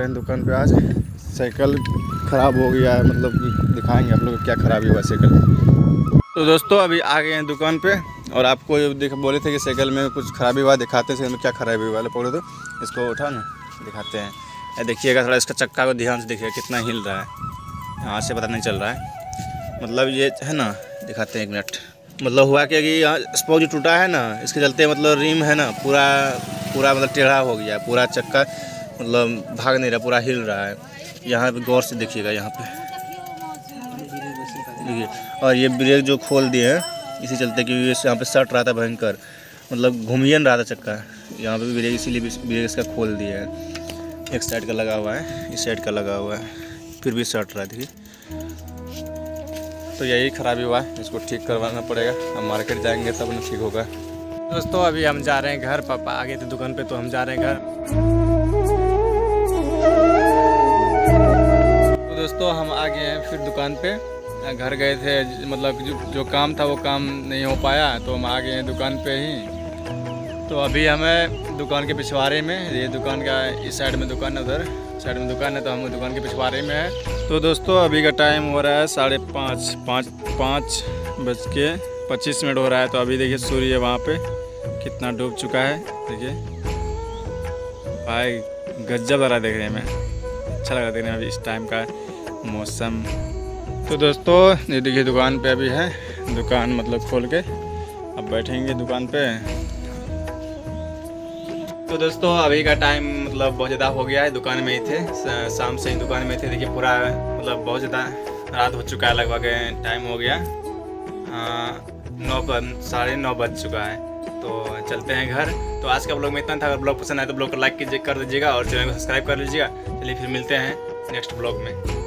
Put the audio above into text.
दुकान पे आज साइकिल ख़राब हो गया है, मतलब कि दिखाएंगे आप लोग क्या ख़राबी हुआ साइकिल। तो दोस्तों अभी आ गए हैं दुकान पे और आपको बोले थे कि साइकिल में कुछ खराबी हुआ, दिखाते हैं साइकिल में क्या खराबी हुआ। बोले तो इसको उठा ना, दिखाते हैं। देखिएगा थोड़ा इसका चक्का को ध्यान से, देखिएगा कितना हिल रहा है, यहाँ से पता नहीं चल रहा है। मतलब ये है ना, दिखाते हैं एक मिनट। मतलब हुआ क्या कि यहाँ स्पॉन्ज टूटा है ना, इसके चलते मतलब रिम है ना पूरा मतलब टेढ़ा हो गया, पूरा चक्का मतलब भाग नहीं रहा, पूरा हिल रहा है। यहाँ पे गौर से देखिएगा, यहाँ पे देखिए। और ये ब्रेक जो खोल दिए हैं इसी चलते कि यहाँ पे सट रहा था भयंकर, मतलब घूमियन रहा था चक्का। यहाँ पे ब्रेक इसीलिए ब्रेक इसका खोल दिया है, एक साइड का लगा हुआ है, इस साइड का लगा हुआ है, फिर भी सट रहा है देखिए। तो यही खराबी हुआ है, इसको ठीक करवाना पड़ेगा। हम मार्केट जाएंगे तब ना ठीक होगा। दोस्तों अभी हम जा रहे हैं घर, पापा आ गए थे दुकान पर तो हम जा रहे हैं घर। दोस्तों हम आ गए हैं फिर दुकान पे, घर गए थे मतलब जो काम था वो काम नहीं हो पाया तो हम आ गए हैं दुकान पे ही। तो अभी हमें दुकान के पिछवाड़े में, ये दुकान का इस साइड में दुकान है, उधर साइड में दुकान है, तो हम दुकान के पिछवाड़े में है। तो दोस्तों अभी का टाइम हो रहा है 5:25 हो रहा है। तो अभी देखिए सूर्य वहाँ पर कितना डूब चुका है, देखिए भाई गजब आ रहा है देखने में, अच्छा लग रहा है देखने में अभी इस टाइम का मौसम। तो दोस्तों ये देखिए दुकान पे अभी है, दुकान मतलब खोल के अब बैठेंगे दुकान पे। तो दोस्तों अभी का टाइम मतलब बहुत ज़्यादा हो गया है, दुकान में ही थे, शाम से ही दुकान में थे। देखिए पूरा मतलब बहुत ज़्यादा रात हो चुका है, लगभग टाइम हो गया 9:30 बज चुका है। तो चलते हैं घर। तो आज का ब्लॉग में इतना था। अगर ब्लॉग पसंद आए तो ब्लॉग को लाइक कीजिए, कर दीजिएगा और चैनल को सब्सक्राइब कर लीजिएगा। चलिए फिर मिलते हैं नेक्स्ट ब्लॉग में।